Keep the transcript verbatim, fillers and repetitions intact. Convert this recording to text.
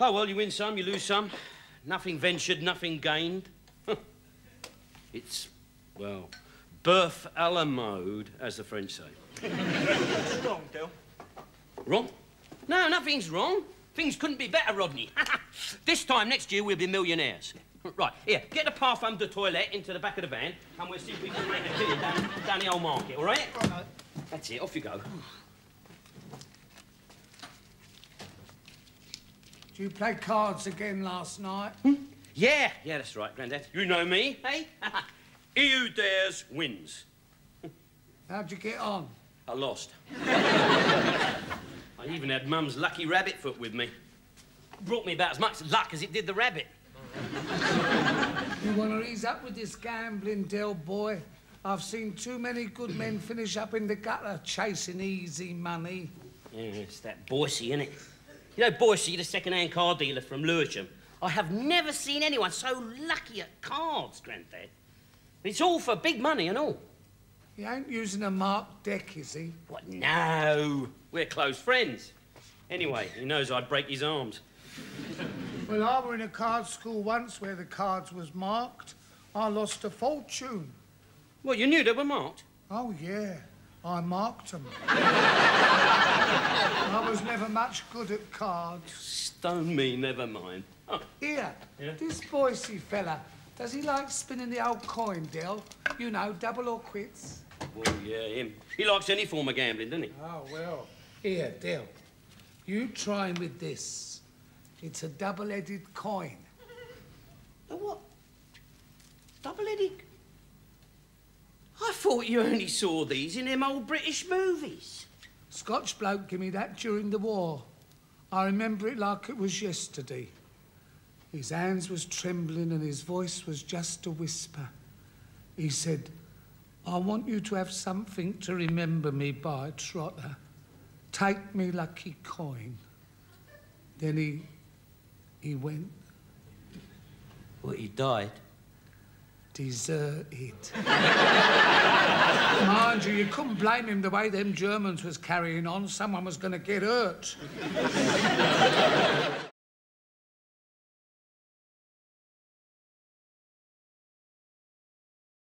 Oh, well, you win some, you lose some. Nothing ventured, nothing gained. It's, well, birth a la mode, as the French say. What's wrong, Del? Wrong? No, nothing's wrong. Things couldn't be better, Rodney. This time next year, we'll be millionaires. Right, here, get the parfum de toilette into the back of the van, and we'll see if we can make a deal down, down the old market, all right? Right. That's it, off you go. Did you play cards again last night? Hmm? Yeah, yeah, that's right, Grandad. You know me, hey? He who dares wins. How'd you get on? I lost. I even had Mum's lucky rabbit foot with me. Brought me about as much luck as it did the rabbit. You want to ease up with this gambling, Del boy? I've seen too many good men finish up in the gutter chasing easy money. Yeah, it's that Boycie, innit? You know Boycie, the second-hand car dealer from Lewisham? I have never seen anyone so lucky at cards, Granddad. It's all for big money and all. He ain't using a marked deck, is he? What? No. We're close friends. Anyway, he knows I'd break his arms. Well, I were in a card school once where the cards was marked. I lost a fortune. Well, you knew they were marked? Oh, yeah. I marked them. I was never much good at cards. Stone me, never mind. Oh. Here, yeah? This Boycie fella, does he like spinning the old coin, Del? You know, double or quits. Well, yeah, him. He likes any form of gambling, doesn't he? Oh, well. Here, Del, you try him with this. It's a double-headed coin. A what? Double-headed? I thought you only saw these in them old British movies. Scotch bloke gave me that during the war. I remember it like it was yesterday. His hands was trembling and his voice was just a whisper. He said, I want you to have something to remember me by, Trotter. Take me lucky coin. Then he... he went. Well, he died. Deserted. Mind you, you couldn't blame him the way them Germans was carrying on. Someone was going to get hurt.